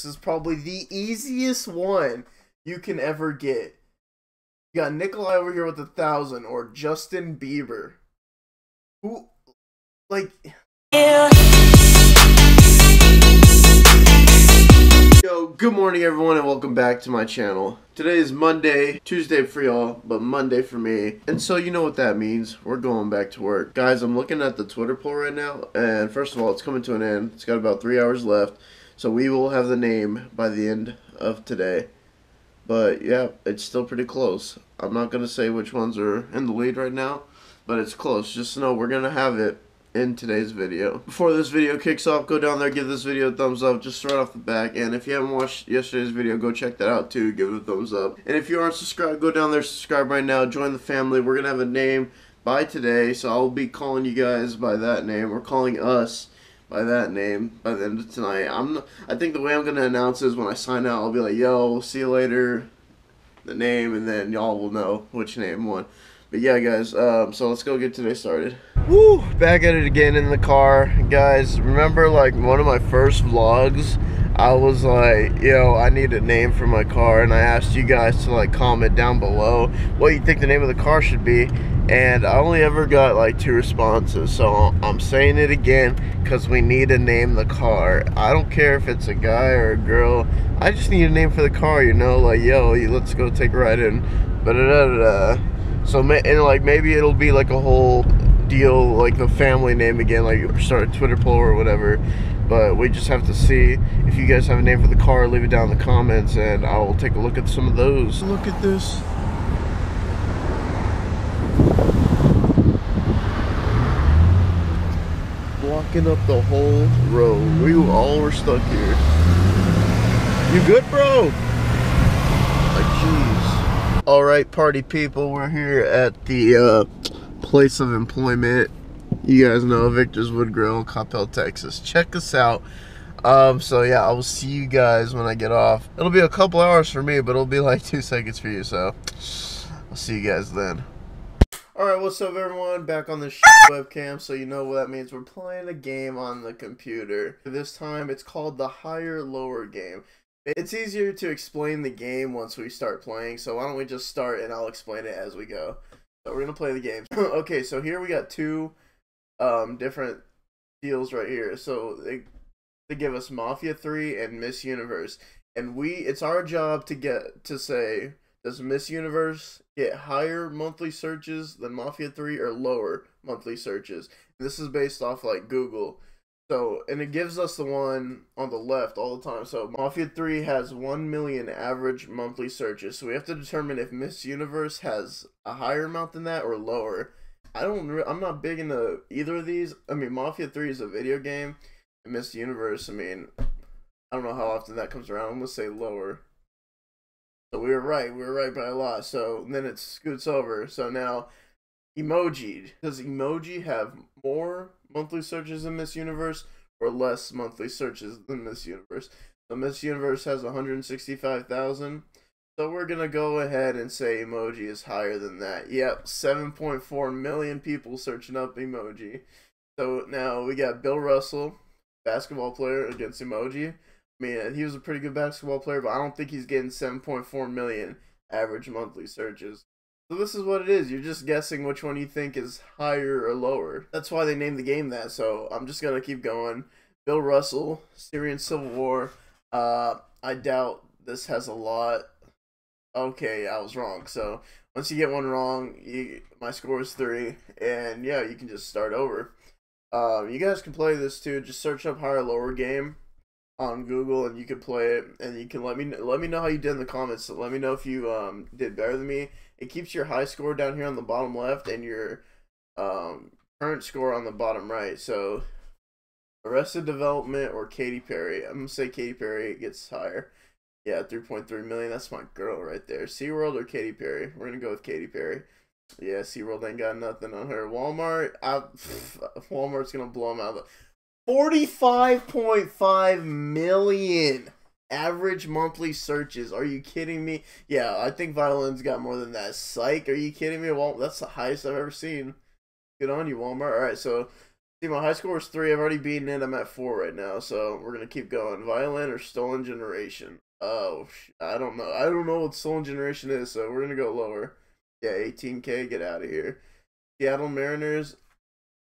This is probably the easiest one you can ever get. You got Nikolai over here with 1,000 or Justin Bieber. Who, like... Yeah. Yo, good morning everyone and welcome back to my channel. Today is Monday, Tuesday for y'all, but Monday for me. And so you know what that means. We're going back to work. Guys, I'm looking at the Twitter poll right now, and first of all, it's coming to an end. It's got about 3 hours left. So we will have the name by the end of today. But yeah, it's still pretty close. I'm not going to say which ones are in the lead right now, but it's close. Just know we're going to have it in today's video. Before this video kicks off, go down there, give this video a thumbs up, just right off the back. And if you haven't watched yesterday's video, go check that out too, give it a thumbs up. And if you aren't subscribed, go down there, subscribe right now, join the family. We're going to have a name by today, so I'll be calling you guys by that name, or calling us by that name by the end of tonight. I think the way I'm gonna announce is when I sign out, I'll be like, yo, see you later, the name, and then y'all will know which name won. But yeah guys, so let's go get today started. Woo! Back at it again in the car. Guys, remember like one of my first vlogs, I was like, yo, I need a name for my car, and I asked you guys to like comment down below what you think the name of the car should be. And I only ever got like 2 responses, so I'm saying it again because we need to name the car. I don't care if it's a guy or a girl, I just need a name for the car, you know, like, yo, let's go take a ride in. So and like maybe it'll be like a whole deal, like the family name again, like you start a Twitter poll or whatever. But we just have to see. If you guys have a name for the car, leave it down in the comments and I will take a look at some of those. Look at this. Blocking up the whole road. We all were stuck here. You good, bro? Like, jeez. All right, party people. We're here at the place of employment. You guys know Victor's Wood Grill in Coppell, Texas. Check us out. So yeah, I will see you guys when I get off. It'll be a couple hours for me, but it'll be like 2 seconds for you. So I'll see you guys then. Alright, what's up everyone? Back on the webcam, so you know what that means. We're playing a game on the computer. This time, it's called the higher-lower game. It's easier to explain the game once we start playing, so why don't we just start and I'll explain it as we go. So we're going to play the game. Okay, so here we got 2 different deals right here. So they give us Mafia 3 and Miss Universe. And it's our job to say... does Miss Universe get higher monthly searches than Mafia 3 or lower monthly searches? This is based off like Google. So, and it gives us the one on the left all the time. So Mafia 3 has 1 million average monthly searches. So we have to determine if Miss Universe has a higher amount than that or lower. I'm not big into either of these. I mean, Mafia 3 is a video game, and Miss Universe, I mean, I don't know how often that comes around. I'm going to say lower. So we were right by a lot. So then it scoots over. So now, Emoji. Does Emoji have more monthly searches than Miss Universe or less monthly searches than Miss Universe? So Miss Universe has 165,000. So we're going to go ahead and say Emoji is higher than that. Yep, 7.4 million people searching up Emoji. So now we got Bill Russell, basketball player, against Emoji. I mean, he was a pretty good basketball player, but I don't think he's getting 7.4 million average monthly searches. So this is what it is. You're just guessing which one you think is higher or lower. That's why they named the game that, so I'm just going to keep going. Bill Russell, Syrian Civil War. I doubt this has a lot. Okay, I was wrong. So once you get one wrong, my score is 3, and yeah, you can just start over. You guys can play this too. Just search up higher or lower game on Google, and you can play it, and you can let me know how you did in the comments. So let me know if you did better than me. It keeps your high score down here on the bottom left and your current score on the bottom right. So Arrested Development or Katy Perry. I'm gonna say Katy Perry. It gets higher. Yeah, 3.3 million. That's my girl right there. SeaWorld or Katy Perry. We're gonna go with Katy Perry. Yeah, SeaWorld ain't got nothing on her. Walmart. Walmart's gonna blow them out of the 45.5 million average monthly searches. Are you kidding me? Yeah, I think Violin's got more than that. Psych, are you kidding me? Well, that's the highest I've ever seen. Good on you, Walmart. All right, so See, my high score is 3. I've already beaten it. I'm at 4 right now, so we're gonna keep going. Violin or Stolen Generation? Oh, I don't know. I don't know what Stolen Generation is, so we're gonna go lower. Yeah, 18K. Get out of here. Seattle Mariners.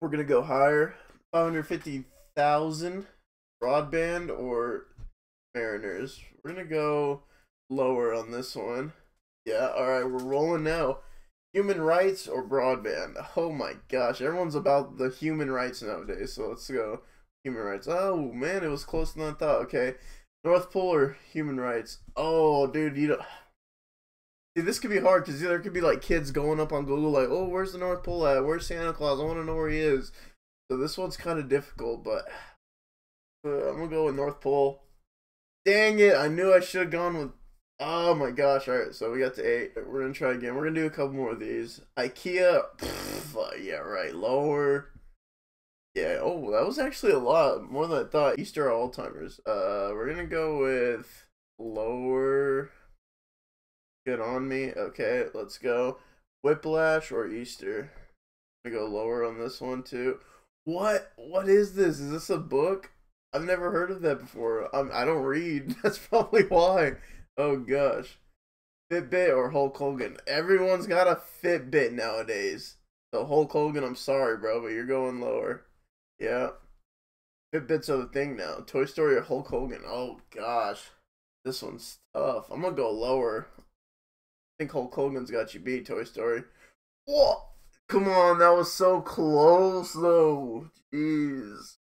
We're gonna go higher. 550,000. Broadband or Mariners? We're gonna go lower on this one. Yeah. All right. We're rolling now. Human rights or broadband? Oh my gosh, everyone's about the human rights nowadays, so let's go human rights. Oh man, it was closer than I thought. Okay, North Pole or human rights? Oh dude, you don't... Dude, this could be hard, because there could be like kids going up on Google like, oh, where's the North Pole at? Where's Santa Claus? I want to know where he is. So this one's kind of difficult, but I'm going to go with North Pole. Dang it, I knew I should have gone with... Oh my gosh, alright, so we got to 8. We're gonna try again. We're gonna do a couple more of these. Ikea, yeah, right, lower. Yeah, oh, that was actually a lot, more than I thought. Easter all-timers. We're gonna go with lower. Good on me. Okay, let's go. Whiplash or Easter? I'm gonna go lower on this one, too. What? What is this? Is this a book? I've never heard of that before. I don't read. That's probably why. Oh gosh. Fitbit or Hulk Hogan? Everyone's got a Fitbit nowadays. So Hulk Hogan, I'm sorry bro, but you're going lower. Yeah. Fitbits are the thing now. Toy Story or Hulk Hogan? Oh gosh. This one's tough. I'm gonna go lower. I think Hulk Hogan's got you beat, Toy Story. Whoa! Come on, that was so close though. Jeez.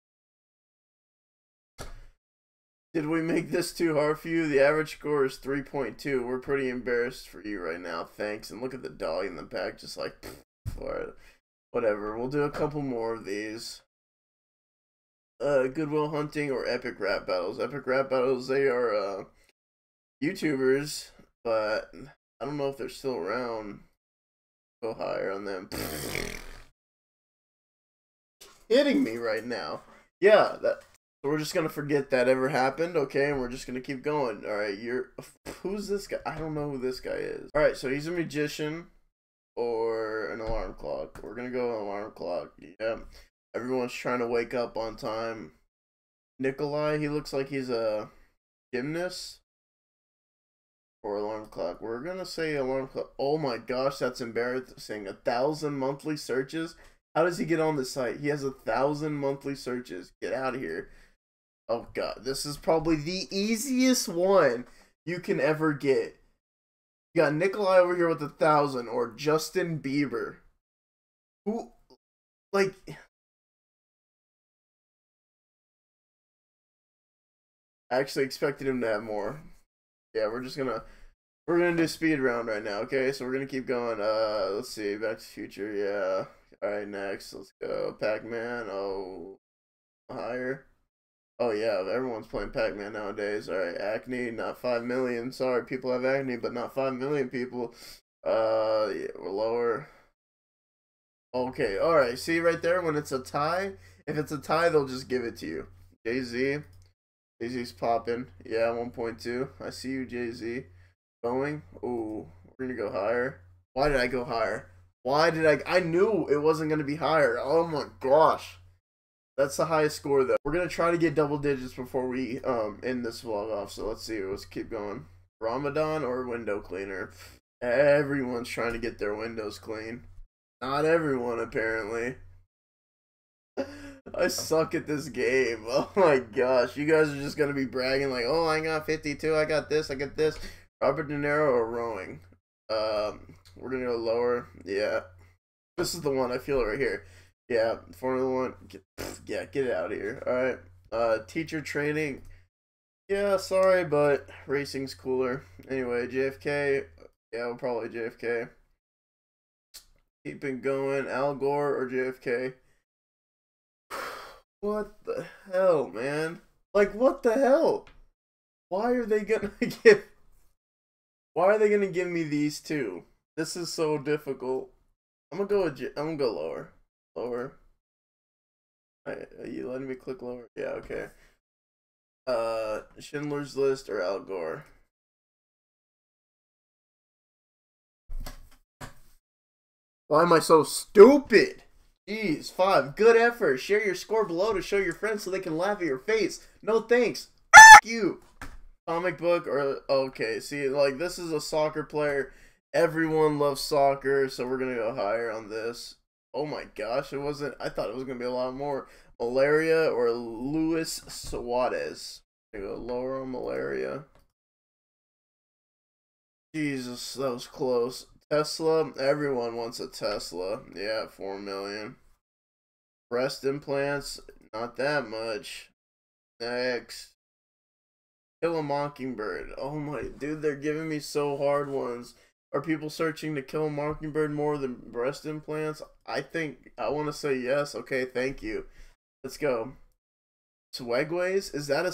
Did we make this too hard for you? The average score is 3.2. We're pretty embarrassed for you right now. Thanks. And look at the dog in the back just like, pfft, whatever. We'll do a couple more of these. Good Will Hunting or Epic Rap Battles? Epic Rap Battles, they are YouTubers, but I don't know if they're still around. Go higher on them. Hitting me right now. Yeah, that... So we're just gonna forget that ever happened, okay? And we're just gonna keep going. All right, you're... Who's this guy? I don't know who this guy is. All right, so he's a magician or an alarm clock. We're gonna go alarm clock. Yeah, everyone's trying to wake up on time. Nikolai, he looks like he's a gymnast. Or alarm clock. We're gonna say alarm clock. Oh my gosh, that's embarrassing. 1,000 monthly searches. How does he get on the site? He has 1,000 monthly searches. Get out of here. Oh god, this is probably the easiest one you can ever get. You got Nikolai over here with 1,000 or Justin Bieber. Who, like... I actually expected him to have more. Yeah, we're gonna do speed round right now, okay? So we're gonna keep going. Let's see, Back to the Future, yeah. Alright, next, let's go. Pac-Man, oh, higher. Oh yeah, everyone's playing Pac-Man nowadays. Alright, acne, not 5 million. Sorry, people have acne, but not 5 million people. Yeah, we're lower. Okay, alright, see right there when it's a tie? If it's a tie, they'll just give it to you. Jay-Z. Jay-Z's popping. Yeah, 1.2. I see you, Jay-Z. Going. Ooh, we're gonna go higher. Why did I go higher? Why did I knew it wasn't gonna be higher. Oh my gosh. That's the highest score, though. We're going to try to get double digits before we end this vlog off. So let's see. Let's keep going. Ramadan or window cleaner? Everyone's trying to get their windows clean. Not everyone, apparently. I suck at this game. Oh, my gosh. You guys are just going to be bragging like, oh, I got 52. I got this. I got this. Robert De Niro or rowing? We're going to go lower. Yeah. This is the one I feel right here. Yeah, Formula One. Yeah, get out of here. All right. Teacher training. Yeah, sorry, but racing's cooler. Anyway, JFK. Yeah, we'll probably JFK. Keep it going. Al Gore or JFK? What the hell, man? Like, what the hell? Why are they gonna give? Why are they gonna give me these two? This is so difficult. I'm gonna go with I'm gonna go lower. Lower. Are you letting me click lower? Yeah, okay. Schindler's List or Al Gore? Why am I so stupid? Jeez, 5. Good effort. Share your score below to show your friends so they can laugh at your face. No thanks. F you. Comic book or... Okay, see, like, this is a soccer player. Everyone loves soccer, so we're going to go higher on this. Oh my gosh, it wasn't... I thought it was going to be a lot more. Malaria or Luis Suarez. I'm going to go lower on malaria. Jesus, that was close. Tesla. Everyone wants a Tesla. Yeah, 4 million. Breast implants. Not that much. Next. Kill a Mockingbird. Oh my... Dude, they're giving me so hard ones. Are people searching to Kill a Mockingbird more than breast implants? I think... I want to say yes. Okay, thank you. Let's go. Swagways? Is that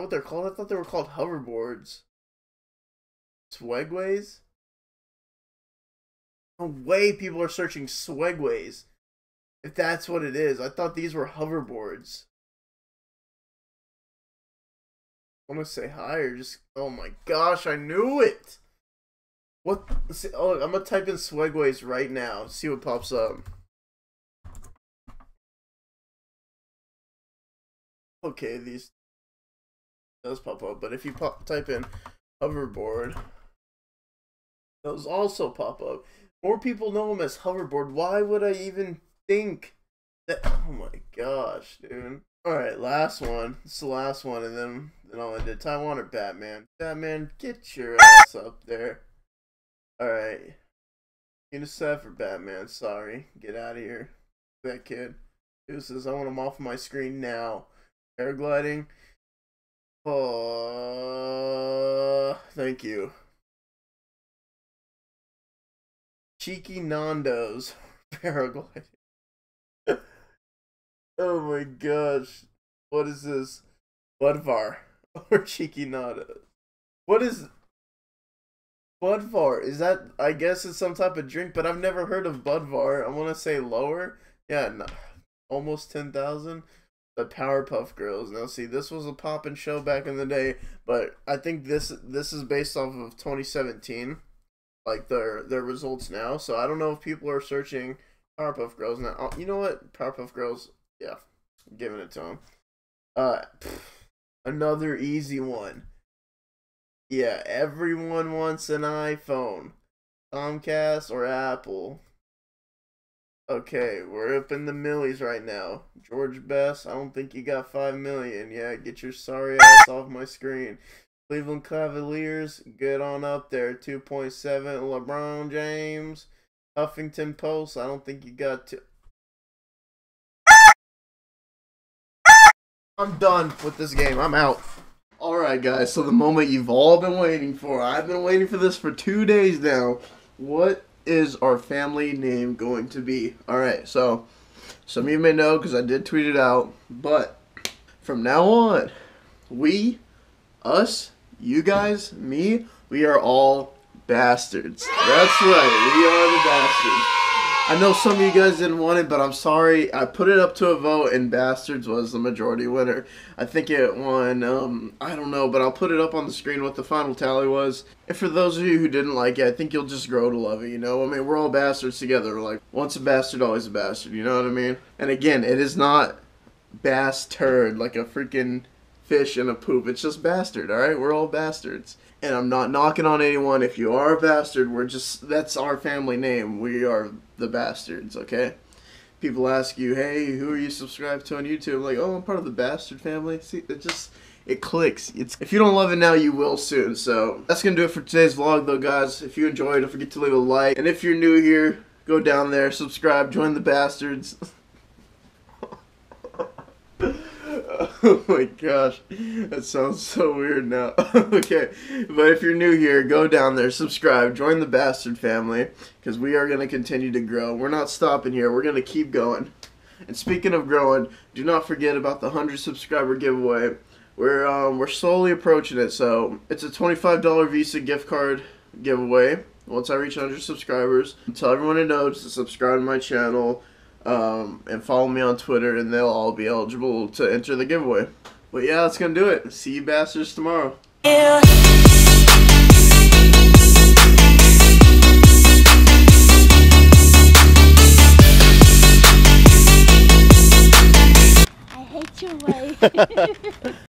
what they're called? I thought they were called hoverboards. Swagways? No way people are searching Swagways. If that's what it is. I thought these were hoverboards. I want to say hi or just... Oh my gosh, I knew it! What? See, oh, I'm gonna type in Swagways right now. See what pops up. Okay, these does pop up, but if you type in hoverboard, those also pop up. More people know them as hoverboard. Why would I even think that? Oh my gosh, dude. All right, last one. It's the last one, and then all I did. Taiwan or Batman? Batman, get your ass up there. Alright. UNICEF or Batman, sorry. Get out of here. That kid. Deuces, I want him off my screen now. Paragliding. Oh, thank you. Cheeky Nando's. Paragliding. Oh my gosh. What is this? Budvar or Cheeky Nando's? What is... Budvar, is that, I guess it's some type of drink, but I've never heard of Budvar. I want to say lower. Yeah, no, almost 10,000. The Powerpuff Girls. Now, see, this was a poppin' show back in the day, but I think this is based off of 2017, like their results now. So I don't know if people are searching Powerpuff Girls now. Oh, you know what? Powerpuff Girls, yeah, I'm giving it to them. Another easy one. Yeah, everyone wants an iPhone. Comcast or Apple. Okay, we're up in the millies right now. George Best, I don't think you got 5 million. Yeah, get your sorry ass off my screen. Cleveland Cavaliers, good on up there. 2.7. LeBron James. Huffington Post, I don't think you got 2. I'm done with this game. I'm out. Alright guys, so the moment you've all been waiting for. I've been waiting for this for 2 days now. What is our family name going to be? Alright, so some of you may know because I did tweet it out, but from now on, we, us, you guys, me, we are all bastards. That's right, we are the bastards. I know some of you guys didn't want it, but I'm sorry. I put it up to a vote, and Bastards was the majority winner. I think it won, I don't know, but I'll put it up on the screen what the final tally was. And for those of you who didn't like it, I think you'll just grow to love it, you know? I mean, we're all bastards together. We're like, once a bastard, always a bastard, you know what I mean? And again, it is not bastard, like a freaking fish in a poop. It's just bastard, alright? We're all bastards. And I'm not knocking on anyone. If you are a bastard, we're just, that's our family name. We are the bastards, okay? People ask you, hey, who are you subscribed to on YouTube? I'm like, oh, I'm part of the bastard family. See, it just, it clicks. It's, if you don't love it now, you will soon. So that's going to do it for today's vlog, though, guys. If you enjoyed, don't forget to leave a like. And if you're new here, go down there, subscribe, join the bastards. Oh my gosh, that sounds so weird now. Okay, but if you're new here, go down there, subscribe, join the bastard family, because we are going to continue to grow. We're not stopping here. We're going to keep going. And speaking of growing, do not forget about the 100 subscriber giveaway. We're slowly approaching it, so it's a $25 Visa gift card giveaway. Once I reach 100 subscribers, tell everyone who knows to subscribe to my channel. And follow me on Twitter, and they'll all be eligible to enter the giveaway. But yeah, that's gonna do it. See you bastards tomorrow. Yeah.